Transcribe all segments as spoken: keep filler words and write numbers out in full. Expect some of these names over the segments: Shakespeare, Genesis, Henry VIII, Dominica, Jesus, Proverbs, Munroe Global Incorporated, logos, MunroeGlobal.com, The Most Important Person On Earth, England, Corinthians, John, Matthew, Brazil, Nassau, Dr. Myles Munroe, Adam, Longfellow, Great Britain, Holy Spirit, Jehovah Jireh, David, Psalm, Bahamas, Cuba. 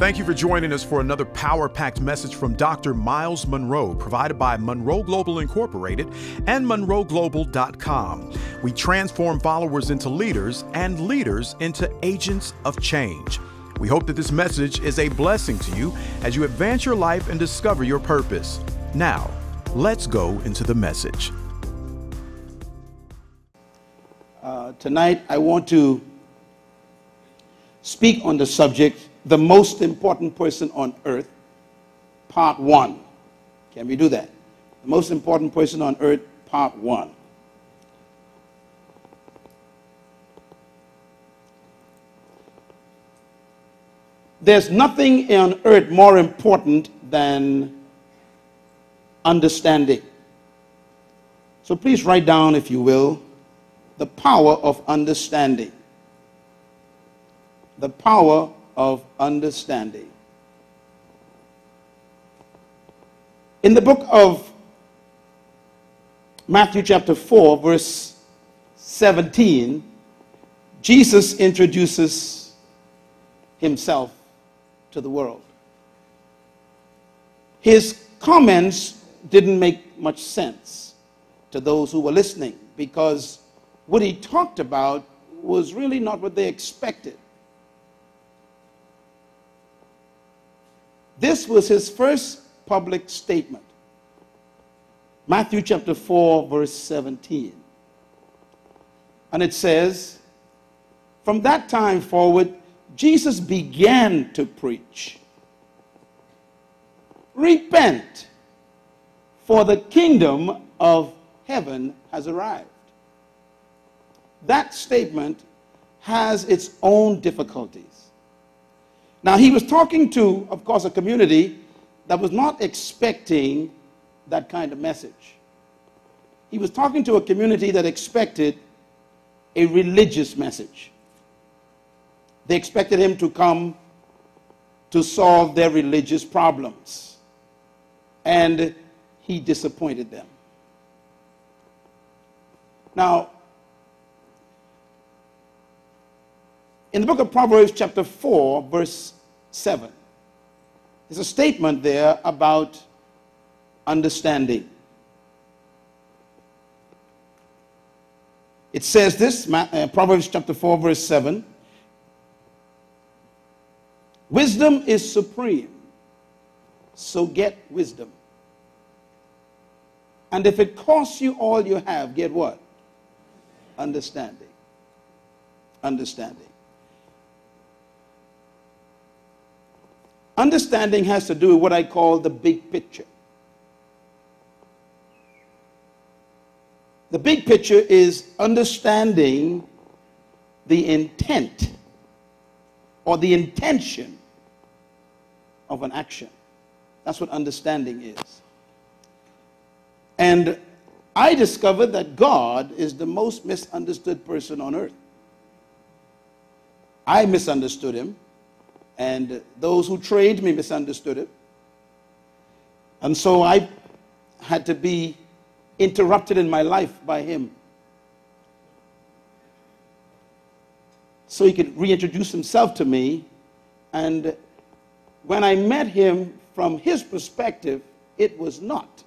Thank you for joining us for another power-packed message from Doctor Myles Munroe, provided by Munroe Global Incorporated and Munroe Global dot com. We transform followers into leaders and leaders into agents of change. We hope that this message is a blessing to you as you advance your life and discover your purpose. Now, let's go into the message. Uh, tonight, I want to speak on the subject, the most important person on earth, part one. Can we do that? The most important person on earth, part one. There's nothing on earth more important than understanding. So please write down, if you will, the power of understanding. The power of understanding. In the book of Matthew chapter four, verse seventeen, Jesus introduces himself to the world. His comments didn't make much sense to those who were listening, because what he talked about was really not what they expected. This was his first public statement. Matthew chapter four, verse seventeen. And it says, from that time forward, Jesus began to preach, repent, for the kingdom of heaven has arrived. That statement has its own difficulties. Now, he was talking to, of course, a community that was not expecting that kind of message. He was talking to a community that expected a religious message. They expected him to come to solve their religious problems. And he disappointed them. Now, in the book of Proverbs chapter four, verse seven, there's a statement there about understanding. It says this, Proverbs chapter four, verse seven, wisdom is supreme, so get wisdom. And if it costs you all you have, get what? Understanding. Understanding. Understanding has to do with what I call the big picture. The big picture is understanding the intent or the intention of an action. That's what understanding is. And I discovered that God is the most misunderstood person on earth. I misunderstood him. And those who trained me misunderstood it. And so I had to be interrupted in my life by him, so he could reintroduce himself to me. And when I met him, from his perspective, it was not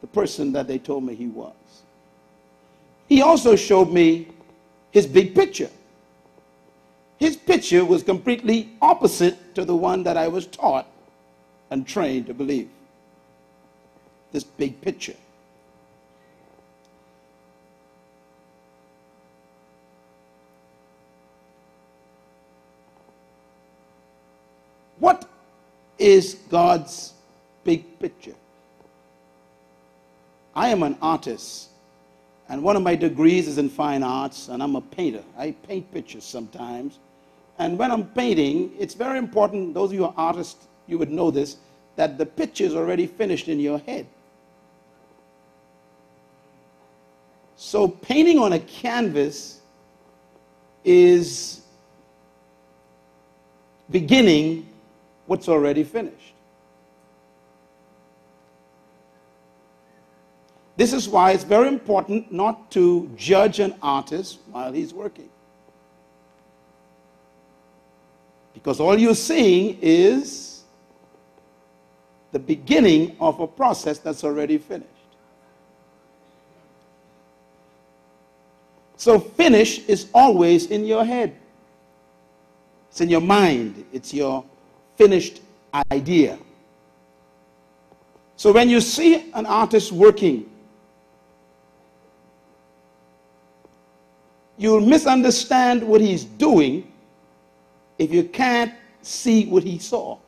the person that they told me he was. He also showed me his big picture. His picture was completely opposite to the one that I was taught and trained to believe. This big picture. What is God's big picture? I am an artist, and one of my degrees is in fine arts, and I'm a painter. I paint pictures sometimes. And when I'm painting, it's very important, those of you who are artists, you would know this, that the picture is already finished in your head. So painting on a canvas is beginning what's already finished. This is why it's very important not to judge an artist while he's working. Because all you're seeing is the beginning of a process that's already finished. So finish is always in your head. It's in your mind. It's your finished idea. So when you see an artist working, you'll misunderstand what he's doing if you can't see what he saw.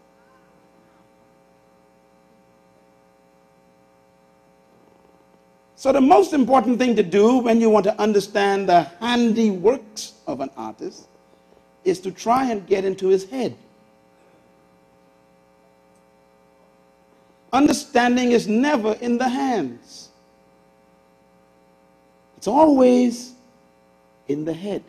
So the most important thing to do when you want to understand the handiworks of an artist is to try and get into his head. Understanding is never in the hands. It's always in the head.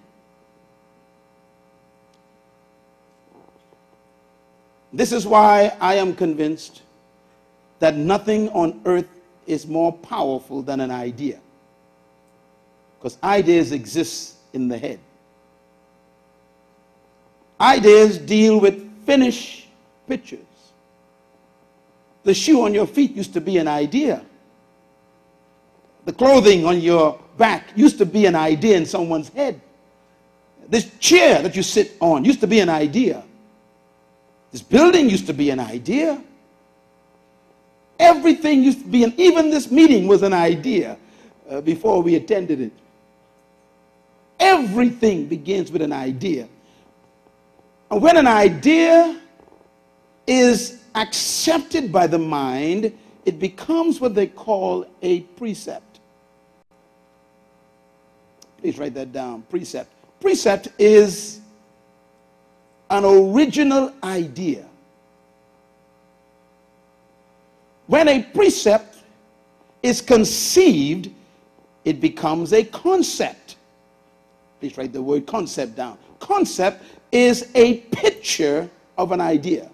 This is why I am convinced that nothing on earth is more powerful than an idea, because ideas exist in the head. Ideas deal with finished pictures. The shoe on your feet used to be an idea. The clothing on your back used to be an idea in someone's head. This chair that you sit on used to be an idea. This building used to be an idea. Everything used to be, and even this meeting was an idea uh, before we attended it. Everything begins with an idea. And when an idea is accepted by the mind, it becomes what they call a precept. Please write that down, precept. Precept is an original idea. When a precept is conceived, it becomes a concept. Please write the word concept down. Concept is a picture of an idea.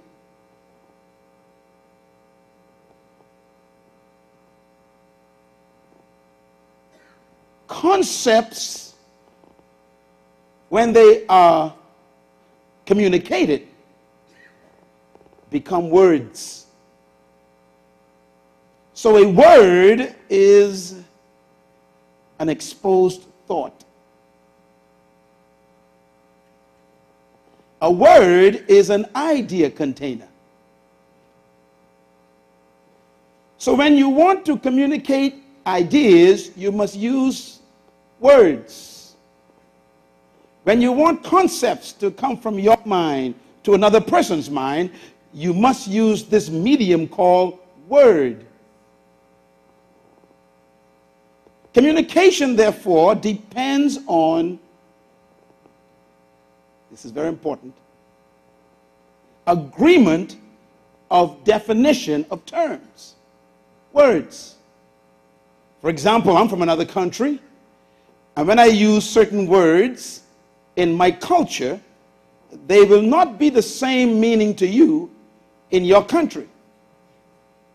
Concepts, when they are communicated, become words. So a word is an exposed thought. A word is an idea container. So when you want to communicate ideas, you must use words. When you want concepts to come from your mind to another person's mind, you must use this medium called word. Communication, therefore, depends on, this is very important, agreement of definition of terms, words. For example, I'm from another country, and when I use certain words in my culture, they will not be the same meaning to you in your country,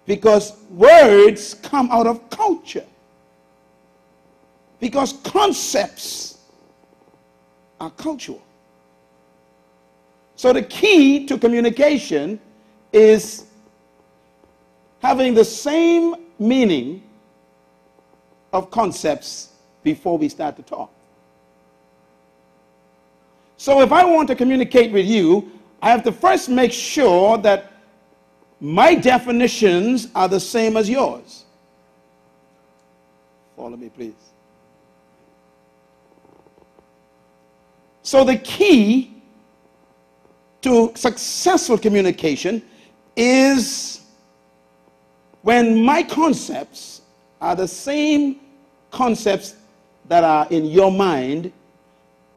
because words come out of culture. Because concepts are cultural. So the key to communication is having the same meaning of concepts before we start to talk. So if I want to communicate with you, I have to first make sure that my definitions are the same as yours. Follow me, please. So the key to successful communication is when my concepts are the same concepts that are in your mind,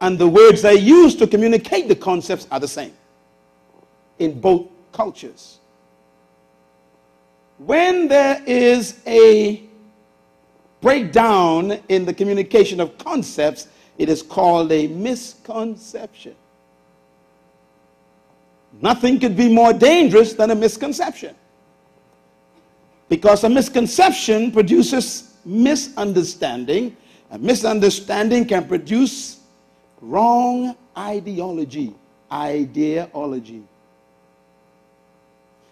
and the words I use to communicate the concepts are the same in both cultures. When there is a breakdown in the communication of concepts, it is called a misconception. Nothing could be more dangerous than a misconception, because a misconception produces misunderstanding, and misunderstanding can produce wrong ideology. ideology.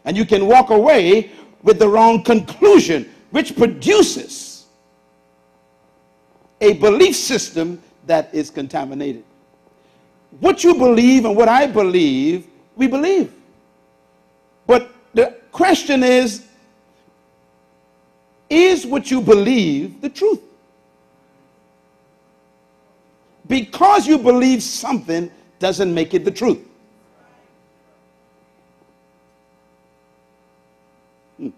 And you can walk away with the wrong conclusion, which produces a belief system that is contaminated. What you believe and what I believe, we believe. But the question is, is what you believe the truth? Because you believe something doesn't make it the truth. Hmm.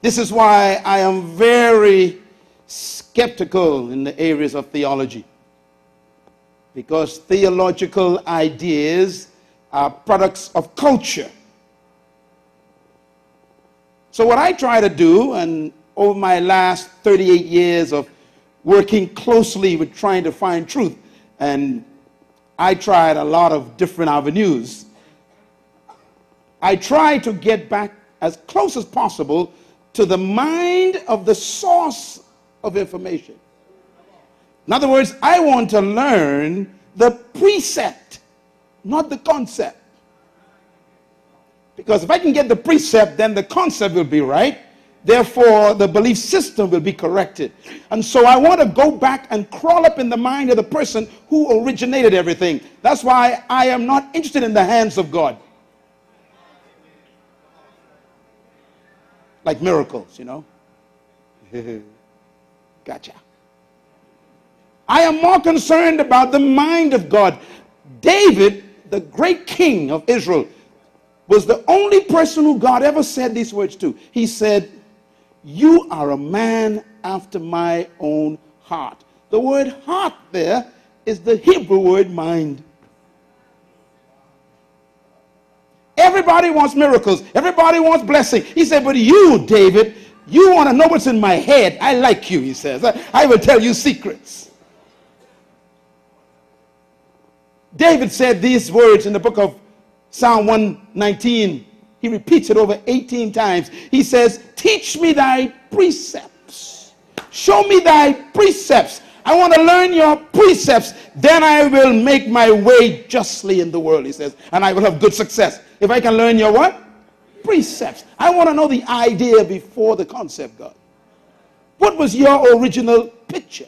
This is why I am very skeptical in the areas of theology, because theological ideas are products of culture. So what I try to do, and over my last thirty-eight years of working closely with trying to find truth, and I tried a lot of different avenues, I try to get back as close as possible to the mind of the source of information. In other words, I want to learn the precept, not the concept. Because if I can get the precept, then the concept will be right. Therefore, the belief system will be corrected. And so I want to go back and crawl up in the mind of the person who originated everything. That's why I am not interested in the hands of God. Like miracles, you know. Gotcha. I am more concerned about the mind of God. David, the great king of Israel, was the only person who God ever said these words to. He said, "You are a man after my own heart." The word heart there is the Hebrew word mind. Everybody wants miracles. Everybody wants blessing. He said, "But you, David, you want to know what's in my head. I like you," he says. I, I will tell you secrets. David said these words in the book of Psalm one nineteen. He repeats it over eighteen times. He says, "Teach me thy precepts. Show me thy precepts. I want to learn your precepts. Then I will make my way justly in the world," he says, "and I will have good success." If I can learn your what? Precepts. I want to know the idea before the concept, God. What was your original picture?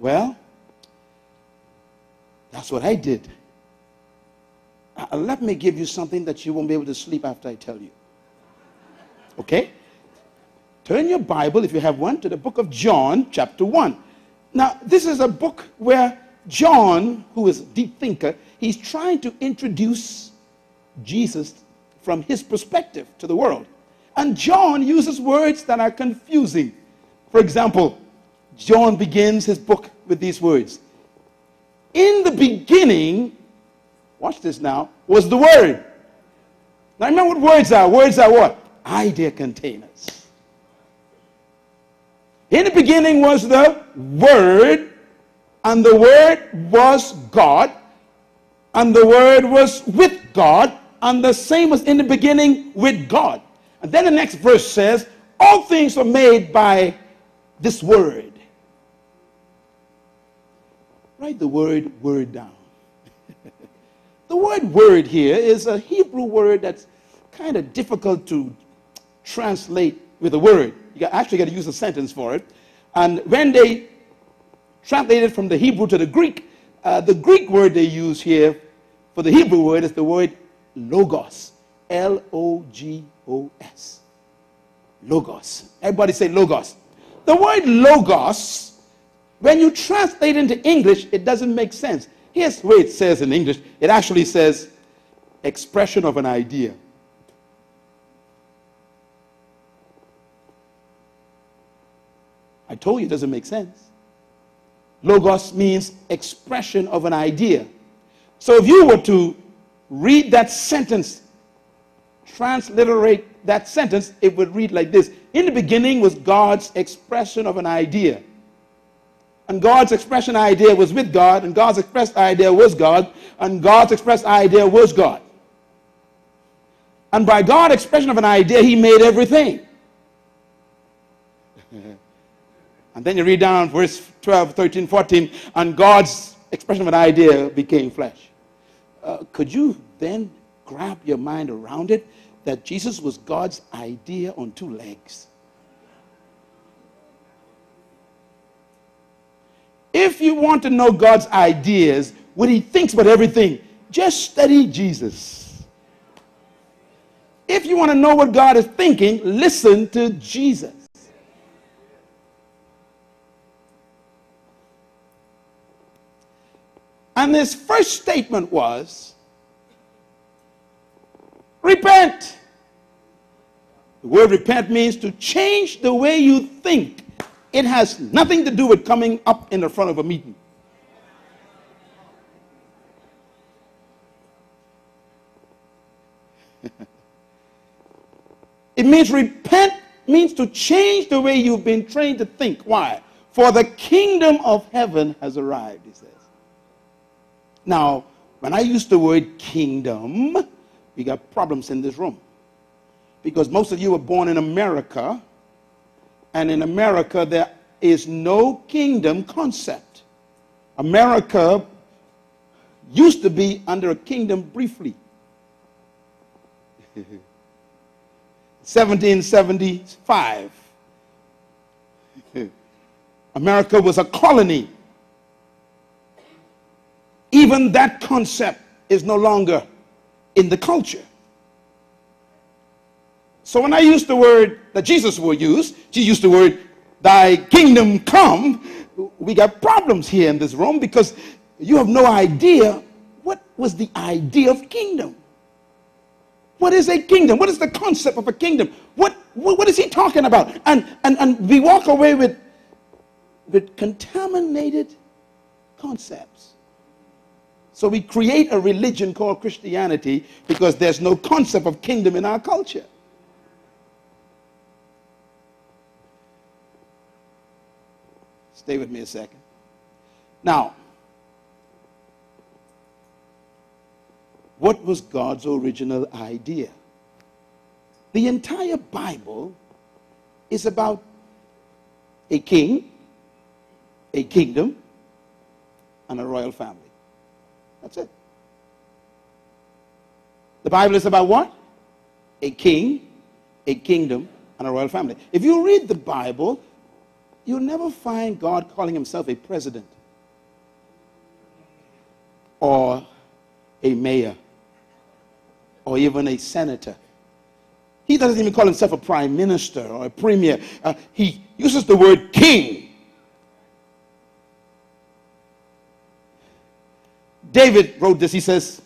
Well, that's what I did. Uh, let me give you something that you won't be able to sleep after I tell you. Okay? Turn your Bible, if you have one, to the book of John, chapter one. Now, this is a book where John, who is a deep thinker, he's trying to introduce Jesus from his perspective to the world. And John uses words that are confusing. For example, John begins his book with these words. "In the beginning," watch this now, "was the Word." Now remember what words are. Words are what? Idea containers. "In the beginning was the Word, and the Word was God, and the Word was with God, and the same was in the beginning with God." And then the next verse says, "All things were made by this Word." Write the word word down. The word word here is a Hebrew word that's kind of difficult to translate with a word. You actually got to use a sentence for it. And when they translated from the Hebrew to the Greek, uh, the Greek word they use here for the Hebrew word is the word logos. L O G O S. Logos. Everybody say logos. The word logos, when you translate into English, it doesn't make sense. Here's the way it says in English. It actually says, "expression of an idea." I told you it doesn't make sense. Logos means expression of an idea. So if you were to read that sentence, transliterate that sentence, it would read like this. "In the beginning was God's expression of an idea. And God's expression idea was with God, and God's expressed idea was God, and God's expressed idea was God. And by God's expression of an idea, he made everything." And then you read down verse twelve, thirteen, fourteen, and God's expression of an idea became flesh. Uh, could you then grab your mind around it, that Jesus was God's idea on two legs? If you want to know God's ideas, what he thinks about everything, just study Jesus. If you want to know what God is thinking, listen to Jesus. And his first statement was, repent. The word repent means to change the way you think. It has nothing to do with coming up in the front of a meeting. It means repent means to change the way you've been trained to think. Why? For the kingdom of heaven has arrived, he says. Now, when I use the word kingdom, we got problems in this room. Because most of you were born in America, and in America there is no kingdom concept. America used to be under a kingdom briefly. seventeen seventy-five. America was a colony. Even that concept is no longer in the culture. So when I use the word that Jesus will use, she used the word, thy kingdom come, we got problems here in this room because you have no idea what was the idea of kingdom. What is a kingdom? What is the concept of a kingdom? What, what, what is he talking about? And, and, and we walk away with, with contaminated concepts. So we create a religion called Christianity because there's no concept of kingdom in our culture. Stay with me a second. Now, what was God's original idea? The entire Bible is about a king, a kingdom, and a royal family. That's it. The Bible is about what? A king, a kingdom, and a royal family. If you read the Bible, you'll never find God calling himself a president or a mayor or even a senator. He doesn't even call himself a prime minister or a premier. Uh, he uses the word king. David wrote this, he says,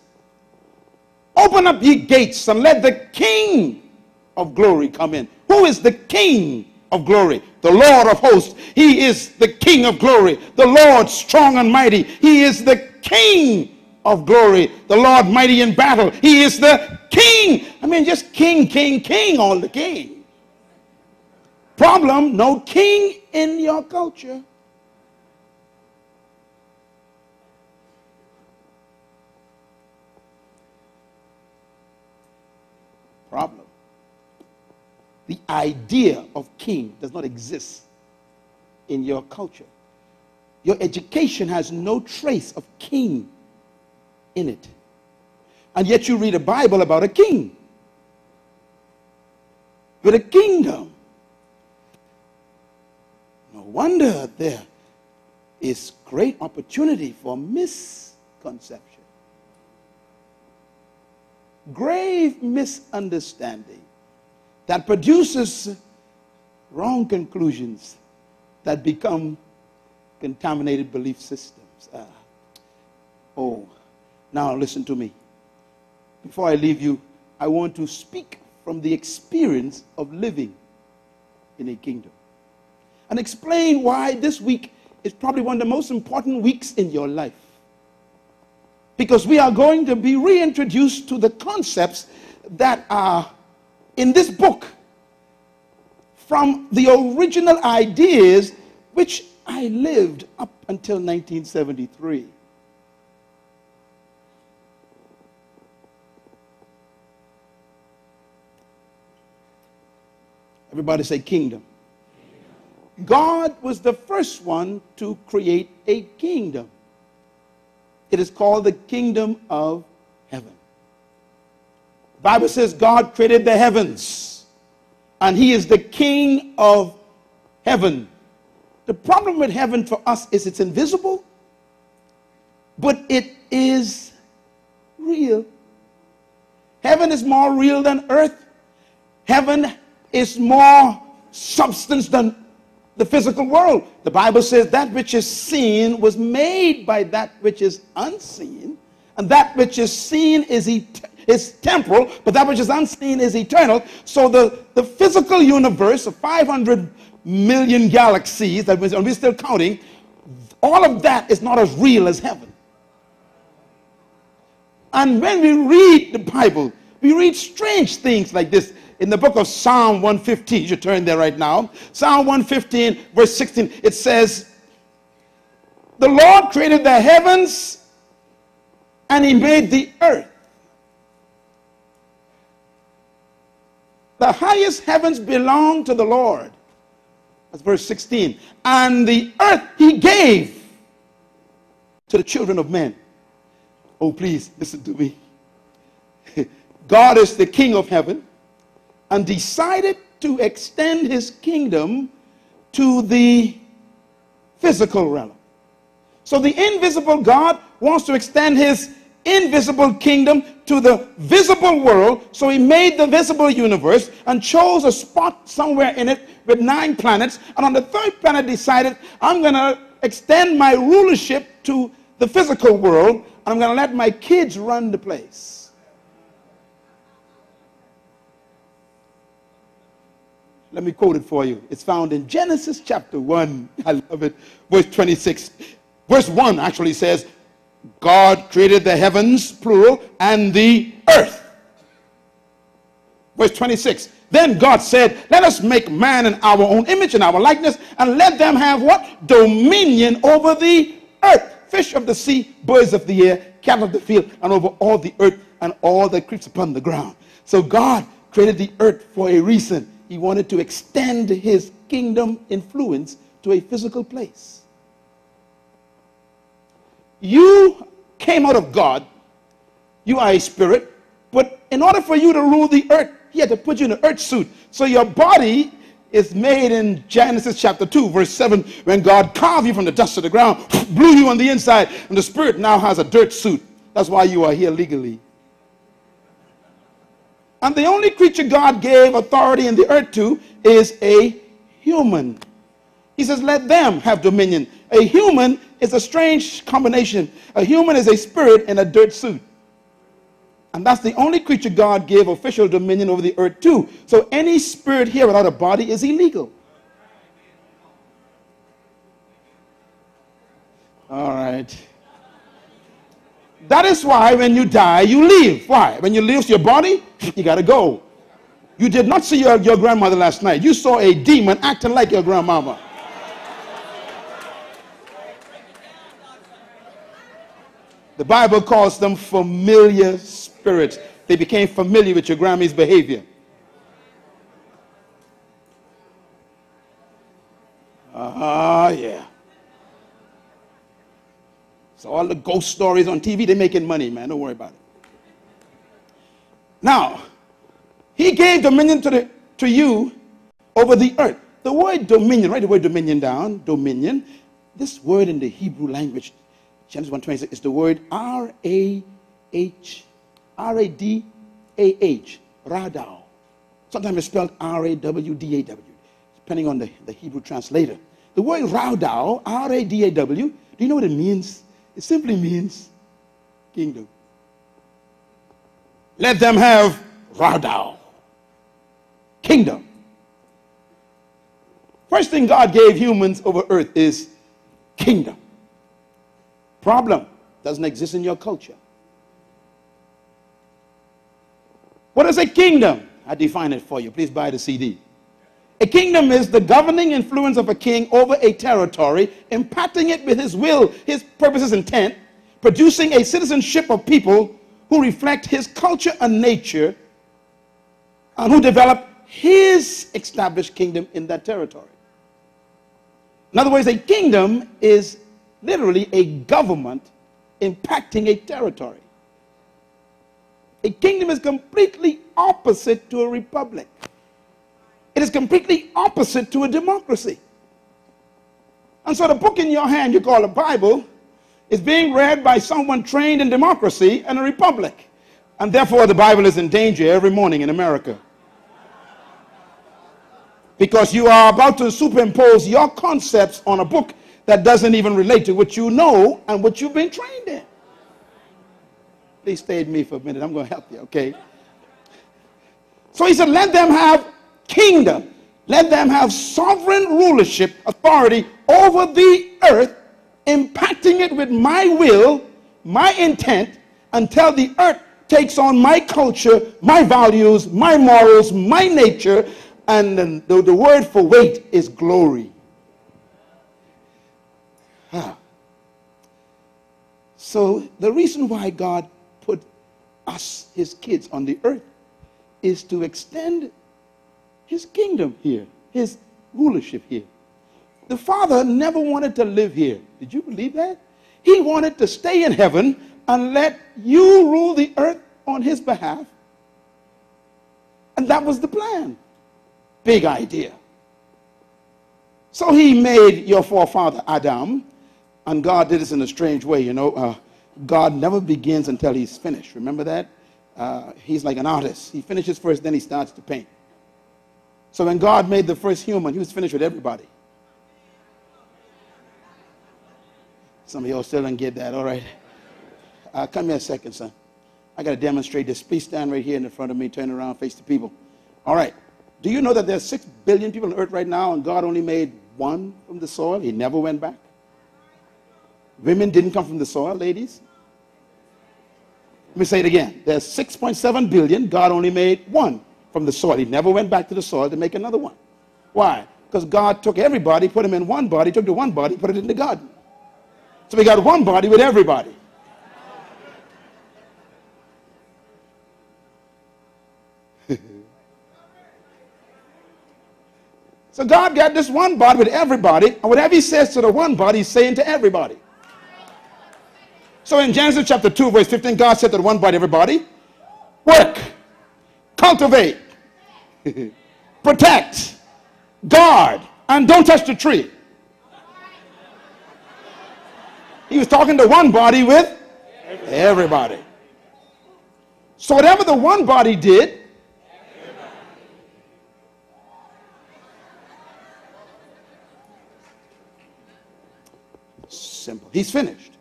open up ye gates and let the King of glory come in. Who is the King of glory? The Lord of hosts. He is the King of glory. The Lord strong and mighty. He is the King of glory. The Lord mighty in battle. He is the King. I mean, just King, King, King, all the King. Problem, no King in your culture. Problem. The idea of king does not exist in your culture. Your education has no trace of king in it. And yet you read a Bible about a king with a kingdom. No wonder there is great opportunity for misconception. Grave misunderstanding that produces wrong conclusions that become contaminated belief systems. Uh, oh, now listen to me. Before I leave you, I want to speak from the experience of living in a kingdom and explain why this week is probably one of the most important weeks in your life. Because we are going to be reintroduced to the concepts that are in this book from the original ideas which I lived up until nineteen seventy-three. Everybody say kingdom. God was the first one to create a kingdom. It is called the kingdom of heaven. The Bible says God created the heavens, and he is the king of heaven. The problem with heaven for us is it's invisible, but it is real. Heaven is more real than earth. Heaven is more substance than the physical world. The Bible says that which is seen was made by that which is unseen, and that which is seen is, et is temporal, but that which is unseen is eternal. So the, the physical universe of five hundred million galaxies, that was, and we're still counting, all of that is not as real as heaven. And when we read the Bible, we read strange things like this. In the book of Psalm one fifteen, you should turn there right now. Psalm one fifteen, verse sixteen, it says, "The Lord created the heavens, and he made the earth." The highest heavens belong to the Lord. That's verse sixteen. "And the earth he gave to the children of men." Oh, please, listen to me. God is the king of heaven, and decided to extend his kingdom to the physical realm. So the invisible God wants to extend his invisible kingdom to the visible world. So he made the visible universe and chose a spot somewhere in it with nine planets. And on the third planet decided, I'm going to extend my rulership to the physical world, and I'm going to let my kids run the place. Let me quote it for you. It's found in Genesis chapter one. I love it. Verse twenty-six. Verse one actually says, God created the heavens, plural, and the earth. Verse twenty-six. Then God said, let us make man in our own image and our likeness, and let them have what? Dominion over the earth. Fish of the sea, birds of the air, cattle of the field, and over all the earth, and all that creeps upon the ground. So God created the earth for a reason. He wanted to extend his kingdom influence to a physical place. You came out of God. You are a spirit. But in order for you to rule the earth, he had to put you in an earth suit. So your body is made in Genesis chapter two, verse seven, when God carved you from the dust of the ground, blew you on the inside, and the spirit now has a dirt suit. That's why you are here legally. And the only creature God gave authority in the earth to is a human. He says, let them have dominion. A human is a strange combination. A human is a spirit in a dirt suit. And that's the only creature God gave official dominion over the earth to. So any spirit here without a body is illegal. All right. That is why when you die, you leave. Why? When you leave your body, you got to go. You did not see your, your grandmother last night. You saw a demon acting like your grandmama. The Bible calls them familiar spirits. They became familiar with your grandma's behavior. Ah, uh, yeah. So all the ghost stories on T V, they're making money, man. Don't worry about it. Now, he gave dominion to, the, to you over the earth. The word dominion, write the word dominion down, dominion. This word in the Hebrew language, Genesis one twenty-six, is the word R A H, R A D A H, radau. Sometimes it's spelled R A W D A W, depending on the, the Hebrew translator. The word radau, R A D A W, do you know what it means? It simply means kingdom. Let them have radau, kingdom. First thing God gave humans over earth is kingdom. Problem, doesn't exist in your culture. What is a kingdom? I define it for you. Please buy the C D. A kingdom is the governing influence of a king over a territory, impacting it with his will, his purposes, intent, producing a citizenship of people who reflect his culture and nature, and who develop his established kingdom in that territory. In other words, a kingdom is literally a government impacting a territory. A kingdom is completely opposite to a republic. It is completely opposite to a democracy. And so the book in your hand you call the Bible is being read by someone trained in democracy and a republic. And therefore the Bible is in danger every morning in America. Because you are about to superimpose your concepts on a book that doesn't even relate to what you know and what you've been trained in. Please stay with me for a minute. I'm going to help you, okay? So he said, let them have kingdom. Let them have sovereign rulership, authority over the earth, impacting it with my will, my intent, until the earth takes on my culture, my values, my morals, my nature, and then the, the word for weight is glory. Ah. So the reason why God put us, his kids, on the earth is to extend his kingdom here, his rulership here. The Father never wanted to live here. Did you believe that? He wanted to stay in heaven and let you rule the earth on his behalf. And that was the plan. Big idea. So he made your forefather Adam, and God did this in a strange way, you know. Uh, God never begins until he's finished. Remember that? Uh, he's like an artist. He finishes first, then he starts to paint. So when God made the first human, he was finished with everybody. Some of y'all still don't get that, all right? Uh, come here a second, son. I got to demonstrate this. Please stand right here in front of me, turn around, face the people. All right. Do you know that there's six billion people on earth right now, and God only made one from the soil? He never went back. Women didn't come from the soil, ladies. Let me say it again. There's six point seven billion. God only made one from the soil. He never went back to the soil to make another one. Why? Because God took everybody, put him in one body, took the one body, put it in the garden. So we got one body with everybody. So God got this one body with everybody, and whatever he says to the one body, he's saying to everybody. So in Genesis chapter two, verse fifteen, God said to the one body, everybody, work, cultivate, protect, guard, and don't touch the tree. He was talking to one body with everybody. So whatever the one body did, simple. He's finished.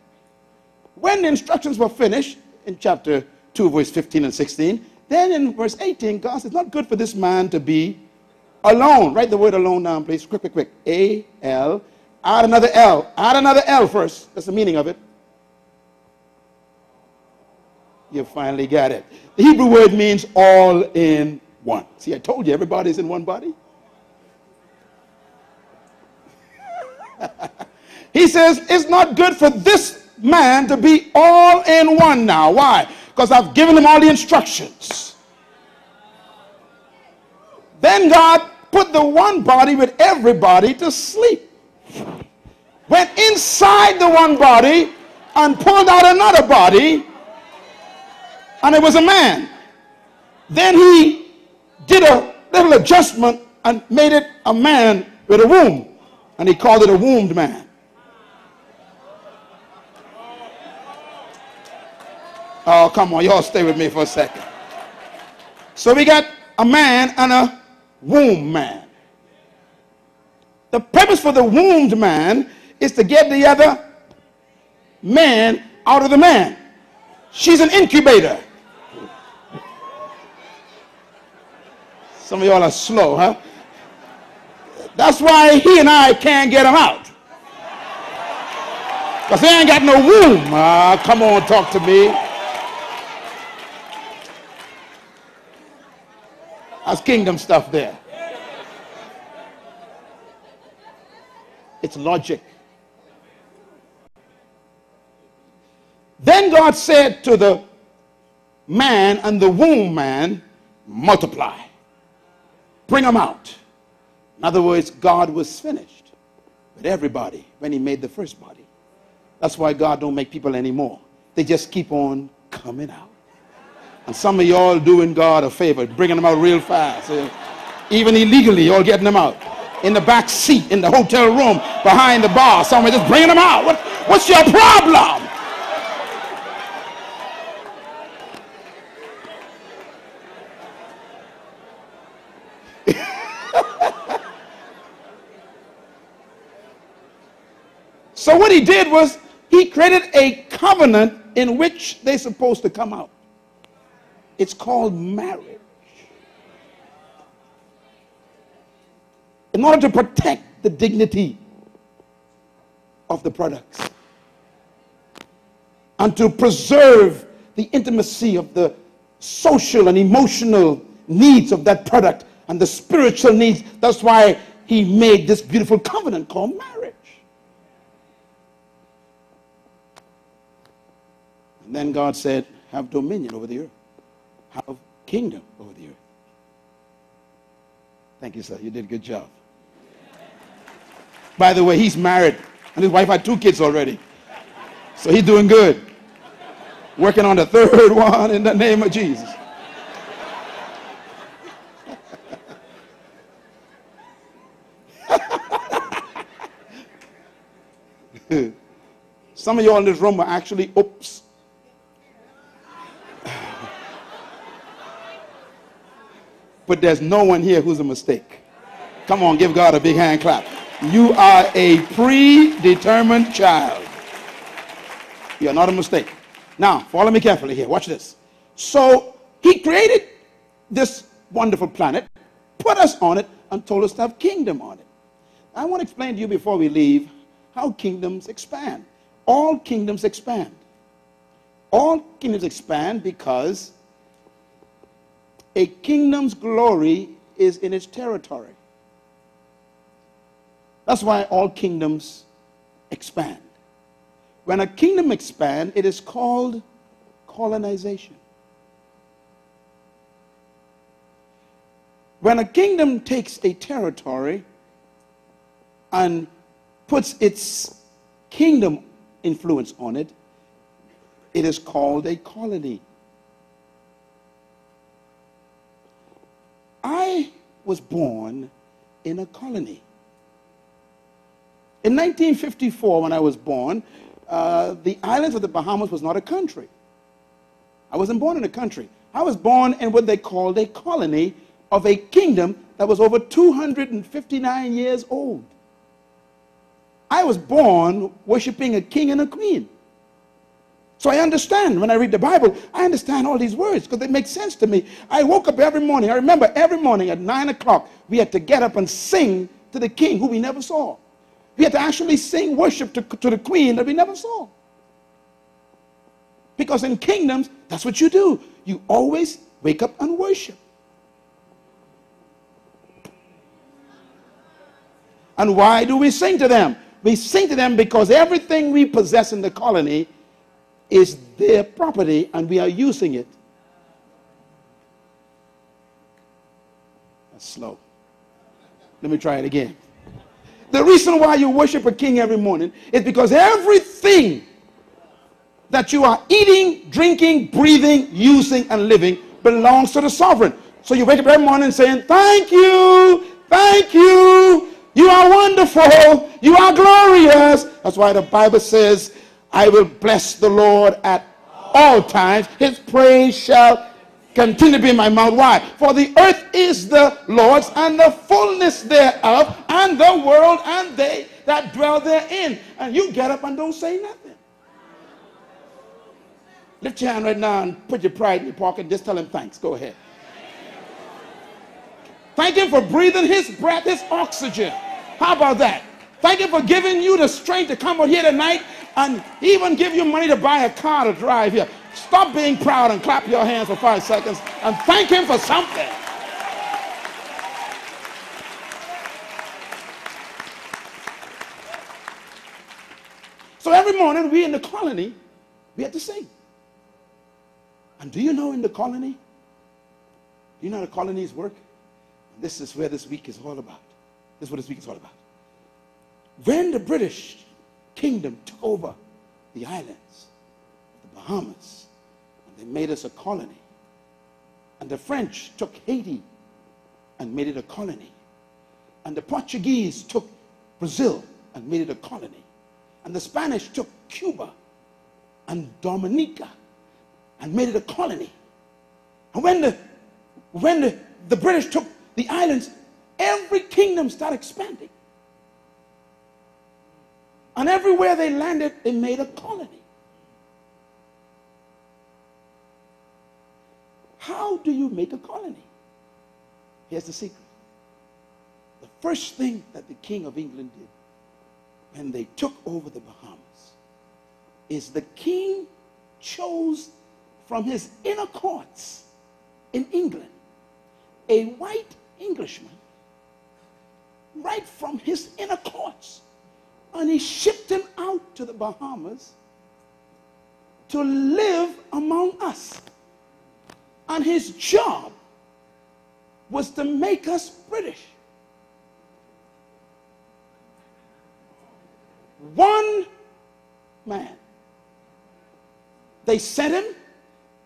When the instructions were finished in chapter two, verse fifteen and sixteen, then in verse eighteen, God says, it's not good for this man to be alone. Write the word alone down, please. Quick, quick, quick. A L. Add another L. Add another L first. That's the meaning of it. You finally got it. The Hebrew word means all in one. See, I told you, everybody's in one body. He says, it's not good for this man to be all in one now. Why? Because I've given him all the instructions. Then God put the one body with everybody to sleep. Went inside the one body and pulled out another body, and it was a man. Then he did a little adjustment and made it a man with a womb, and he called it a wombed man. Oh, come on, y'all stay with me for a second. So we got a man and a womb man. The purpose for the wombed man is to get the other man out of the man. She's an incubator. Some of y'all are slow, huh? That's why he and I can't get him out. Because they ain't got no womb. Ah, come on, talk to me. That's kingdom stuff there. It's logic. Then God said to the man and the womb man, multiply. Bring them out. In other words, God was finished. with everybody when he made the first body. That's why God don't make people anymore. They just keep on coming out. And some of y'all doing God a favor, bringing them out real fast. Even illegally, y'all getting them out. In the back seat, in the hotel room, behind the bar, somewhere, just bringing them out. What, what's your problem? So what he did was he created a covenant in which they're supposed to come out. It's called marriage. In order to protect the dignity of the products and to preserve the intimacy of the social and emotional needs of that product and the spiritual needs, that's why he made this beautiful covenant called marriage. And then God said, have dominion over the earth. Have kingdom over the earth. Thank you, sir. You did a good job. By the way, he's married. And his wife had two kids already. So he's doing good. Working on the third one in the name of Jesus. Some of y'all in this room are actually, oops. But there's no one here who's a mistake. Come on, give God a big hand clap. You are a predetermined child. You're not a mistake. Now, follow me carefully here. Watch this. So, he created this wonderful planet, put us on it, and told us to have kingdom on it. I want to explain to you before we leave how kingdoms expand. All kingdoms expand. All kingdoms expand because a kingdom's glory is in its territory. That's why all kingdoms expand. When a kingdom expands, it is called colonization. When a kingdom takes a territory and puts its kingdom influence on it, it is called a colony. I was born in a colony. In nineteen fifty-four, when I was born, uh, the islands of the Bahamas was not a country. I wasn't born in a country. I was born in what they called a colony of a kingdom that was over two hundred fifty-nine years old. I was born worshiping a king and a queen. So I understand, when I read the Bible, I understand all these words because they make sense to me. I woke up every morning. I remember every morning at nine o'clock, we had to get up and sing to the king who we never saw. We had to actually sing worship to, to the queen that we never saw. Because in kingdoms, that's what you do. You always wake up and worship. And why do we sing to them? We sing to them because everything we possess in the colony is their property and we are using it. That's slow. Let me try it again. The reason why you worship a king every morning is because everything that you are eating, drinking, breathing, using, and living belongs to the sovereign. So you wake up every morning saying, thank you, thank you, you are wonderful, you are glorious. That's why the Bible says, I will bless the Lord at all times. His praise shall continue to be in my mouth. Why? For the earth is the Lord's and the fullness thereof, and the world and they that dwell therein. And you get up and don't say nothing. Lift your hand right now and put your pride in your pocket. Just tell him thanks. Go ahead. Thank him for breathing his breath, his oxygen. How about that? Thank him for giving you the strength to come out here tonight and even give you money to buy a car to drive here. Stop being proud and clap your hands for five seconds and thank him for something. So every morning we in the colony, we have to sing. And do you know in the colony, do you know how the colonies work? This is where this week is all about. This is what this week is all about. When the British kingdom took over the islands, the Bahamas, and they made us a colony, and the French took Haiti and made it a colony, and the Portuguese took Brazil and made it a colony, and the Spanish took Cuba and Dominica and made it a colony. And when the, when the, the British took the islands, every kingdom started expanding. And everywhere they landed, they made a colony. How do you make a colony? Here's the secret. The first thing that the King of England did when they took over the Bahamas is the king chose from his inner courts in England a white Englishman right from his inner courts, and he shipped him out to the Bahamas to live among us. And his job was to make us British. One man. They sent him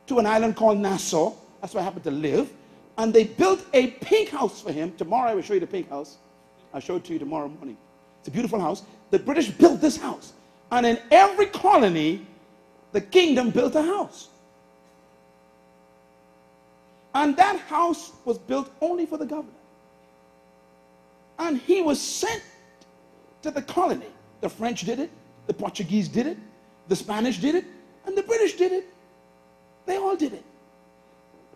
to an island called Nassau. That's where I happened to live. And they built a pink house for him. Tomorrow I will show you the pink house. I'll show it to you tomorrow morning. It's a beautiful house. The British built this house. And in every colony, the kingdom built a house. And that house was built only for the governor. And he was sent to the colony. The French did it. The Portuguese did it. The Spanish did it. And the British did it. They all did it.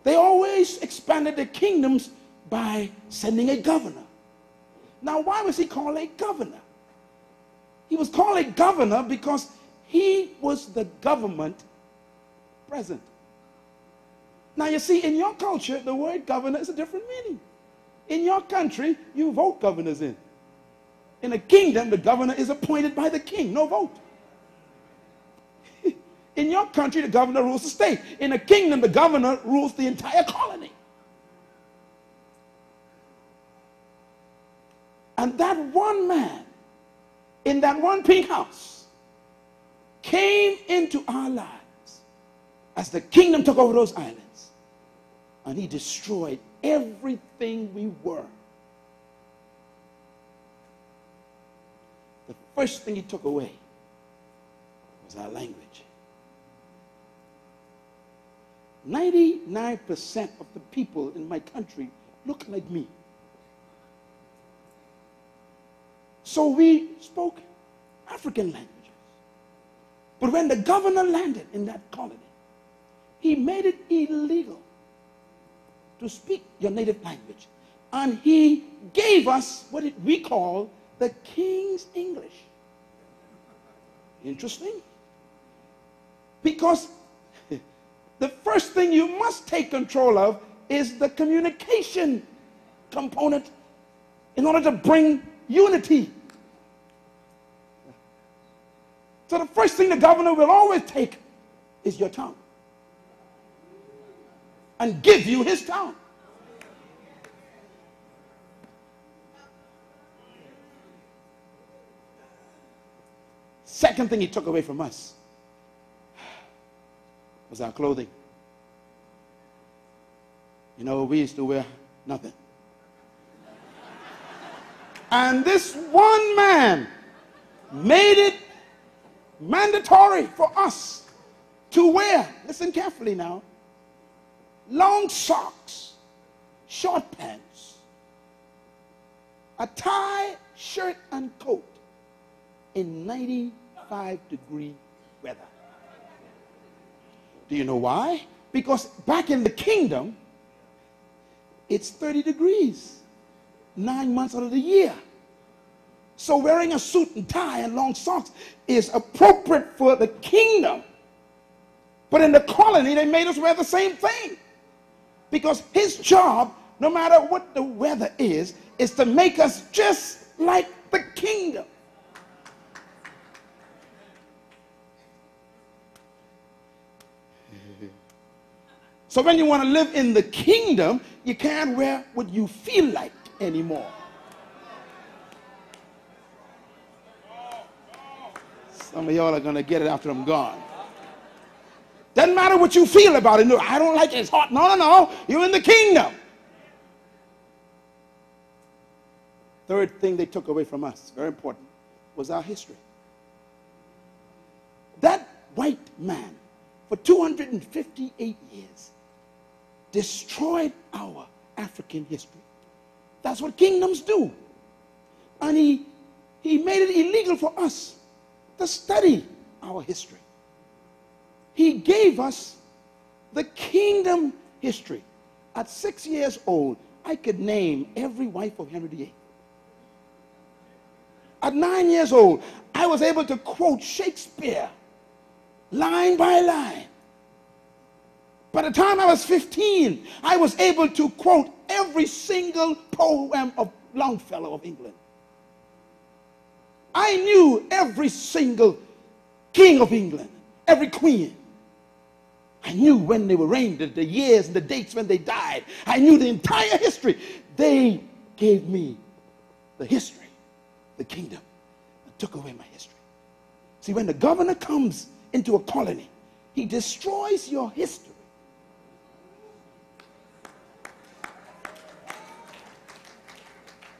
They always expanded their kingdoms by sending a governor. Now, why was he called a governor? He was called a governor because he was the government present. Now, you see, in your culture, the word governor is a different meaning. In your country, you vote governors in. In a kingdom, the governor is appointed by the king, no vote. In your country, the governor rules the state. In a kingdom, the governor rules the entire colony. And that one man in that one pink house came into our lives as the kingdom took over those islands. And he destroyed everything we were. The first thing he took away was our language. ninety-nine percent of the people in my country look like me. So we spoke African languages. But when the governor landed in that colony, he made it illegal to speak your native language. And he gave us what we call the King's English. Interesting. Because the first thing you must take control of is the communication component in order to bring unity. So the first thing the governor will always take is your tongue and give you his tongue. Second thing he took away from us was our clothing. You know, we used to wear nothing. And this one man made it mandatory for us to wear, listen carefully now, long socks, short pants, a tie, shirt, and coat in ninety-five degree weather. Do you know why? Because back in the kingdom, it's thirty degrees. Nine months out of the year. So wearing a suit and tie and long socks is appropriate for the kingdom. But in the colony, they made us wear the same thing. Because his job, no matter what the weather is, is to make us just like the kingdom. So when you want to live in the kingdom, you can't wear what you feel like anymore. Some of y'all are going to get it after I'm gone. Doesn't matter what you feel about it. No, I don't like it. It's hot. No, no, no. You're in the kingdom. Third thing they took away from us, very important, was our history. That white man, for two hundred fifty-eight years, destroyed our African history. That's what kingdoms do. And he, he made it illegal for us to study our history. He gave us the kingdom history. At six years old, I could name every wife of Henry the eighth. At nine years old, I was able to quote Shakespeare line by line. By the time I was fifteen, I was able to quote every single poem of Longfellow of England. I knew every single king of England, every queen. I knew when they were reigned, the years and the dates when they died. I knew the entire history. They gave me the history, the kingdom, and took away my history. See, when the governor comes into a colony, he destroys your history.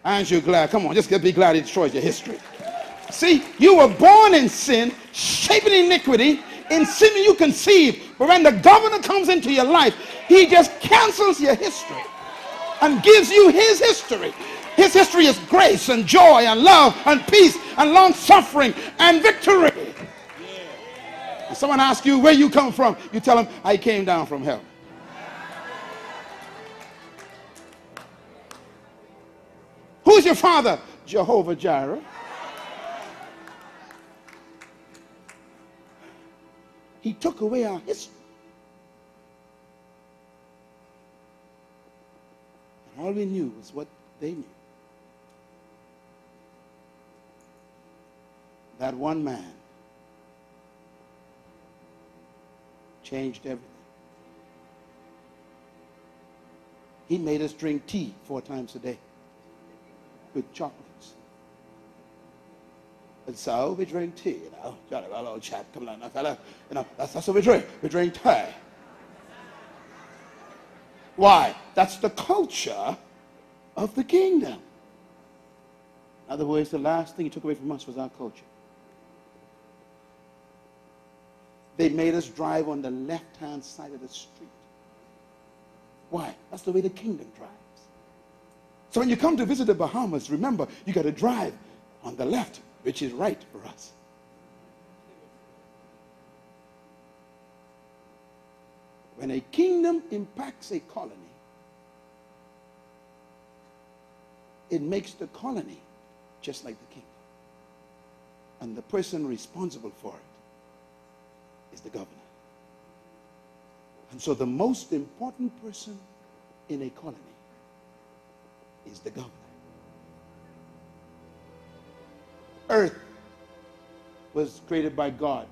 Aren't you glad? Come on, just be glad he destroys your history. See, you were born in sin, shaping iniquity, in sin you conceive. But when the governor comes into your life, he just cancels your history and gives you his history. His history is grace and joy and love and peace and long-suffering and victory. If someone asks you where you come from, you tell them, I came down from hell. Who's your father? Jehovah Jireh. He took away our history. And all we knew was what they knew. That one man changed everything. He made us drink tea four times a day with chocolates. And so we drink tea, you know. Johnny, well, old chap, come on, fella. You know, that's, that's what we drink. We drink tea. Why? That's the culture of the kingdom. In other words, the last thing he took away from us was our culture. They made us drive on the left-hand side of the street. Why? That's the way the kingdom drives. So when you come to visit the Bahamas, remember, you got to drive on the left, which is right for us. When a kingdom impacts a colony, it makes the colony just like the kingdom. And the person responsible for it is the governor. And so the most important person in a colony is the governor. Earth was created by God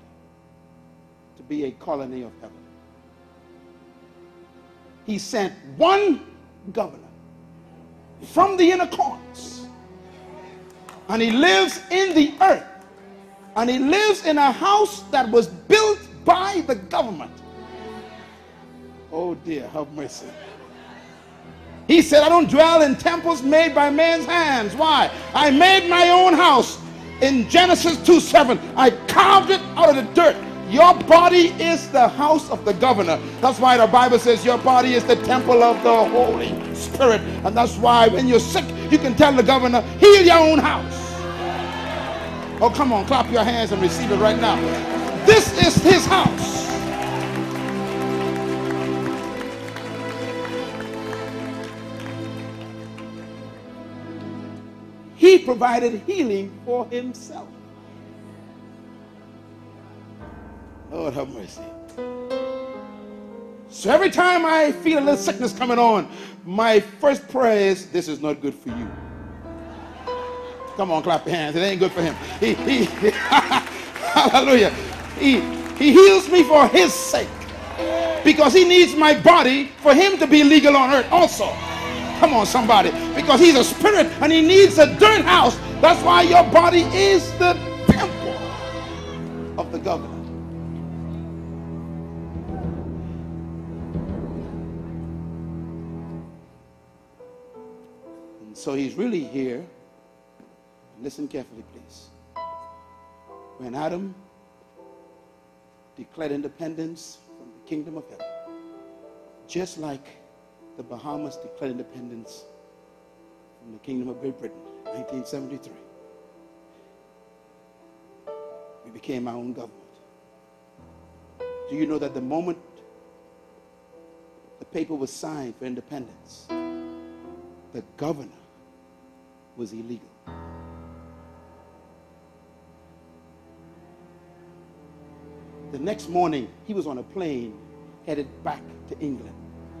to be a colony of heaven. He sent one governor from the inner courts, and he lives in the earth, and he lives in a house that was built by the government. Oh dear, have mercy. He said, I don't dwell in temples made by man's hands. Why? I made my own house. In Genesis two seven, I carved it out of the dirt. Your body is the house of the governor. That's why the Bible says your body is the temple of the Holy Spirit. And that's why when you're sick, you can tell the governor, heal your own house. Oh, come on, clap your hands and receive it right now. This is his house. He provided healing for himself. Lord have mercy. So every time I feel a little sickness coming on, my first prayer is, this is not good for you. Come on, clap your hands. It ain't good for him. He, he, he hallelujah. He, he heals me for his sake, because he needs my body for him to be legal on earth also. Come on, somebody. Because he's a spirit and he needs a dirt house. That's why your body is the temple. of the governor. And so he's really here. Listen carefully, please. When Adam declared independence from the kingdom of heaven, just like the Bahamas declared independence from the kingdom of Great Britain, nineteen seventy-three, we became our own government. Do you know that the moment the paper was signed for independence, the governor was illegal? The next morning, he was on a plane headed back to England.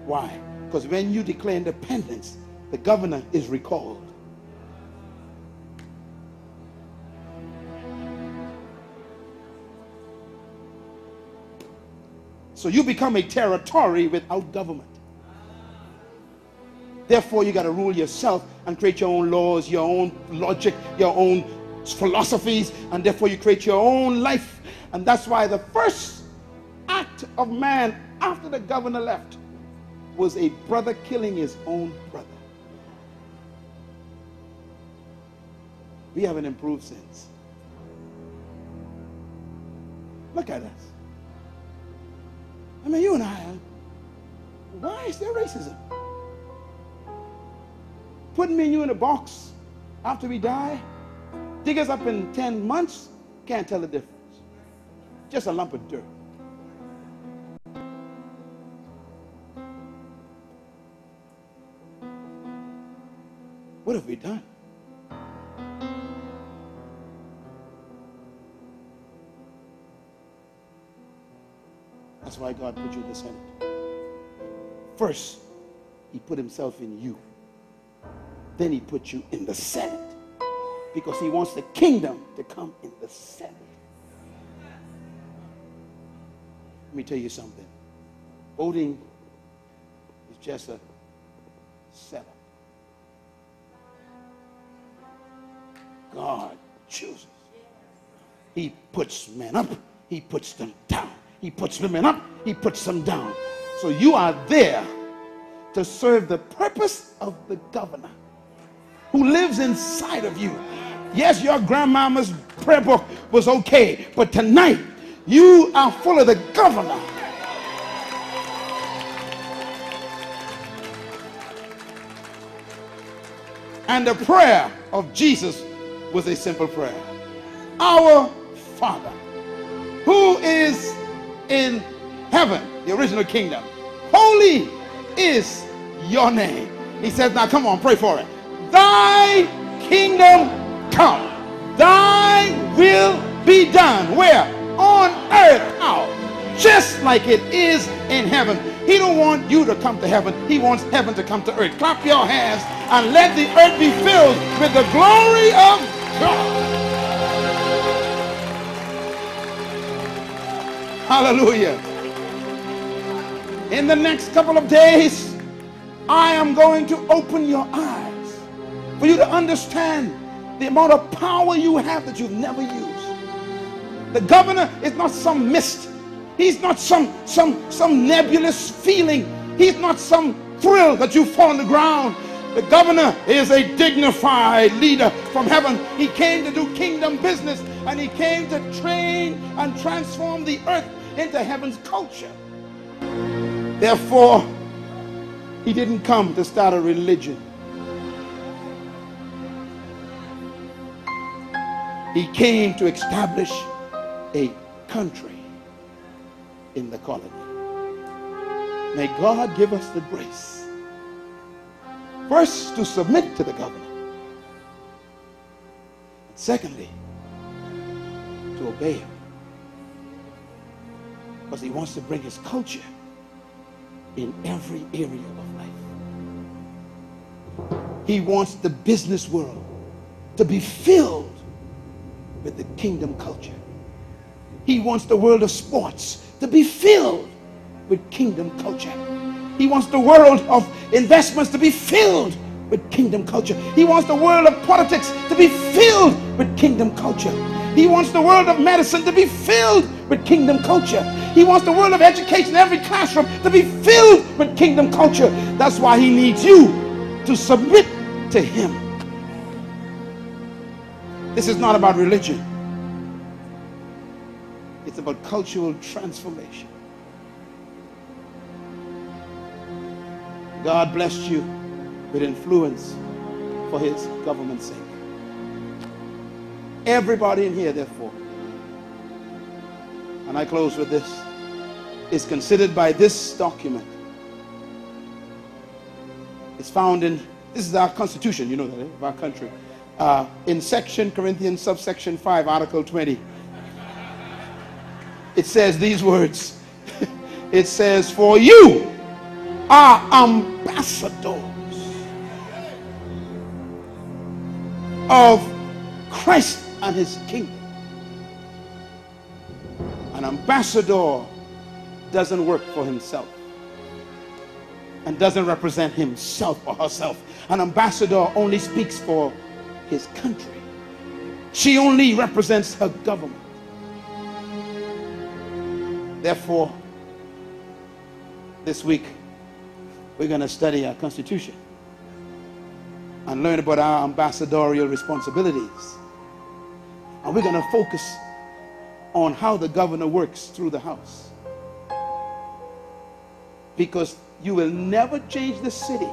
Why? Because when you declare independence, the governor is recalled. So you become a territory without government. Therefore, you got to rule yourself and create your own laws, your own logic, your own philosophies, and therefore you create your own life. And that's why the first act of man after the governor left was a brother killing his own brother. We haven't improved since. Look at us. I mean, you and I, why is there racism? Putting me and you in a box after we die, dig us up in ten months, can't tell the difference. Just a lump of dirt. What have we done? That's why God put you in the Senate. First, he put himself in you. Then he put you in the Senate. Because he wants the kingdom to come in the Senate. Let me tell you something. Voting is just a setup. God chooses. He puts men up. He puts them down. He puts women up. He puts them down. So you are there to serve the purpose of the governor who lives inside of you. Yes, your grandmama's prayer book was okay, but tonight, you are full of the governor. And the prayer of Jesus was a simple prayer. Our Father, who is in heaven, the original kingdom, holy is your name. He says, now come on, pray for it. Thy kingdom come. Thy will be done. Where? On earth, out, just like it is in heaven. He don't want you to come to heaven. He wants heaven to come to earth. Clap your hands and let the earth be filled with the glory of God. Hallelujah. In the next couple of days, I am going to open your eyes for you to understand the amount of power you have that you've never used. The governor is not some mist. He's not some, some, some nebulous feeling. He's not some thrill that you fall on the ground. The governor is a dignified leader from heaven. He came to do kingdom business, and he came to train and transform the earth into heaven's culture. Therefore, he didn't come to start a religion. He came to establish a country in the colony. May God give us the grace first to submit to the governor, and secondly to obey him, because he wants to bring his culture in every area of life. He wants the business world to be filled with the kingdom culture. He wants the world of sports to be filled with kingdom culture. He wants the world of investments to be filled with kingdom culture. He wants the world of politics to be filled with kingdom culture. He wants the world of medicine to be filled with kingdom culture. He wants the world of education, every classroom, to be filled with kingdom culture. That's why he needs you to submit to him. This is not about religion. It's about cultural transformation. God blessed you with influence for his government's sake. Everybody in here, therefore, and I close with this, is considered by this document. It's found in, this is our constitution, you know that, eh? Of our country. Uh, in section, Corinthians, subsection five, article twenty. It says these words. It says, for you are ambassadors of Christ and his kingdom. An ambassador doesn't work for himself and doesn't represent himself or herself. An ambassador only speaks for his country. She only represents her government. Therefore, this week we're going to study our Constitution and learn about our ambassadorial responsibilities. And we're going to focus on how the governor works through the house. Because you will never change the city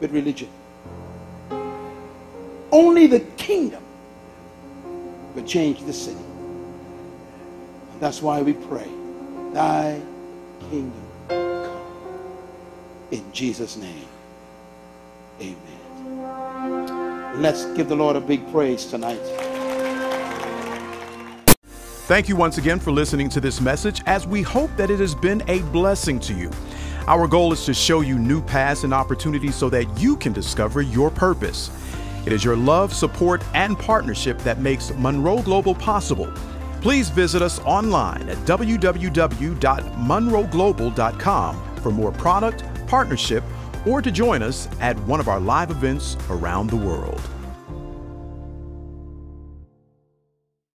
with religion. Only the kingdom will change the city. And that's why we pray, thy kingdom come. In Jesus' name, amen. Let's give the Lord a big praise tonight. Thank you once again for listening to this message, as we hope that it has been a blessing to you. Our goal is to show you new paths and opportunities so that you can discover your purpose. It is your love, support, and partnership that makes Munroe Global possible. Please visit us online at w w w dot munroe global dot com for more product, partnership, or to join us at one of our live events around the world.